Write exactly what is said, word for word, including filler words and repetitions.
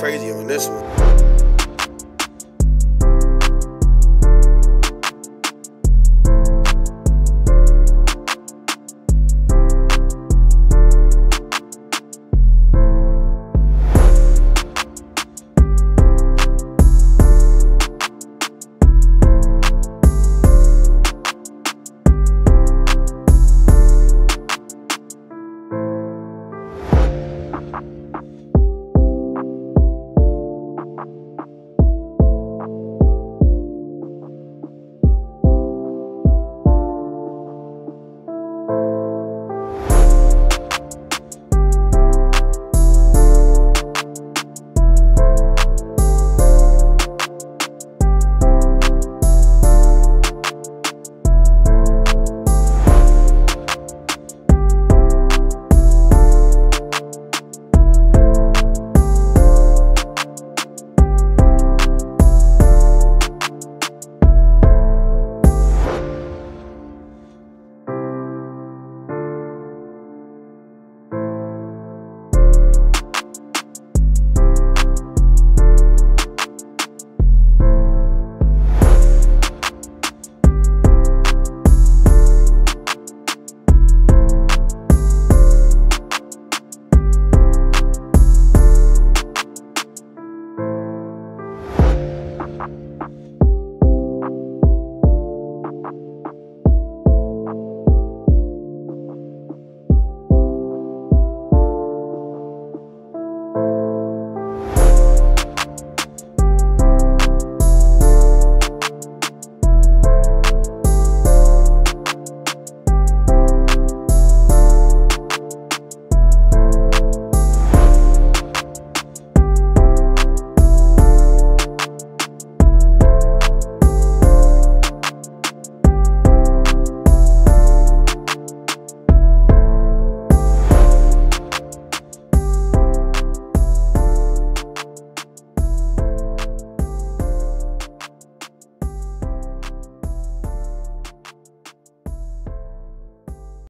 crazy on this one.